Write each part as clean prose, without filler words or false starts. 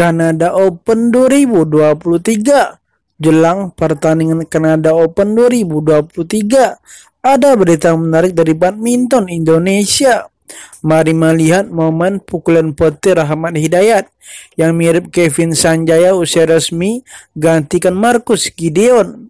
Canada Open 2023. Jelang pertandingan Canada Open 2023, ada berita menarik dari badminton Indonesia. Mari melihat momen pukulan petir Rahman Hidayat yang mirip Kevin Sanjaya usia resmi gantikan Marcus Gideon.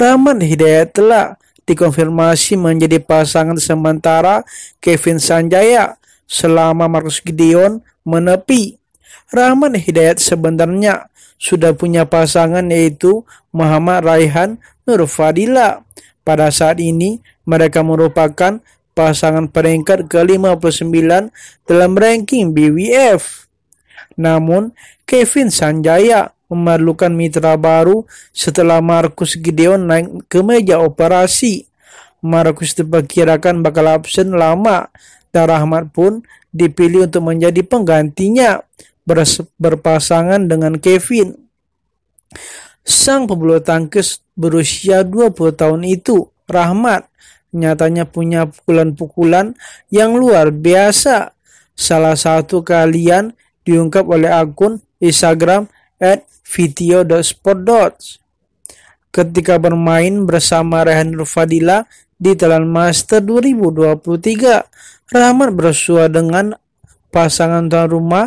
Rahman Hidayat telah dikonfirmasi menjadi pasangan sementara Kevin Sanjaya selama Marcus Gideon menepi. Rahman Hidayat sebenarnya sudah punya pasangan, yaitu Muhammad Reihan Nur Fadilah. Pada saat ini mereka merupakan pasangan peringkat ke-59 dalam ranking BWF. Namun Kevin Sanjaya memerlukan mitra baru setelah Marcus Gideon naik ke meja operasi. Marcus diperkirakan bakal absen lama dan Rahman pun dipilih untuk menjadi penggantinya berpasangan dengan Kevin. Sang pebulu tangkis berusia 20 tahun itu, Rahman, nyatanya punya pukulan-pukulan yang luar biasa. Salah satu kalian diungkap oleh akun Instagram @video.sport. Ketika bermain bersama Reihan Nur Fadilah di Thailand Masters 2023, Rahman bersua dengan pasangan tuan rumah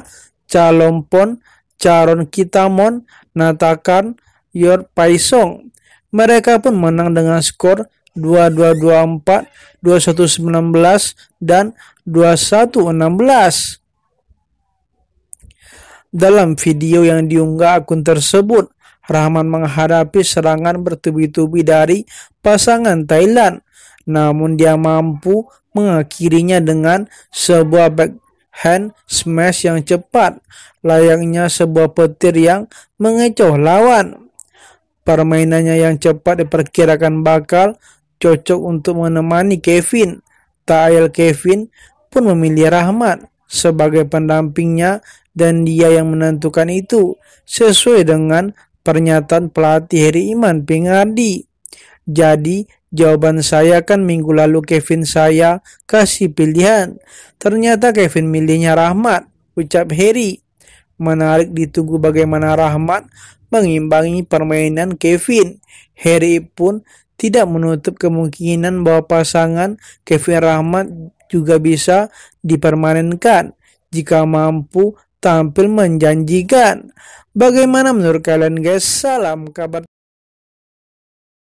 Chalompon Charon Kitamon Natakan Yor Paisong. Mereka pun menang dengan skor 22-24, 21-19 dan 21-16. Dalam video yang diunggah akun tersebut, Rahman menghadapi serangan bertubi-tubi dari pasangan Thailand. Namun dia mampu mengakhirinya dengan sebuah backhand smash yang cepat, layaknya sebuah petir yang mengecoh lawan. Permainannya yang cepat diperkirakan bakal cocok untuk menemani Kevin. Tak ayal Kevin pun memilih Rahman sebagai pendampingnya, dan dia yang menentukan itu sesuai dengan pernyataan pelatih Heriman Pingardi. Jadi jawaban saya kan minggu lalu Kevin saya kasih pilihan, ternyata Kevin milihnya Rahman, ucap Heri. Menarik ditunggu bagaimana Rahman mengimbangi permainan Kevin. Heri pun tidak menutup kemungkinan bahwa pasangan Kevin Rahman juga bisa dipermanenkan jika mampu tampil menjanjikan. Bagaimana menurut kalian guys? Salam kabar.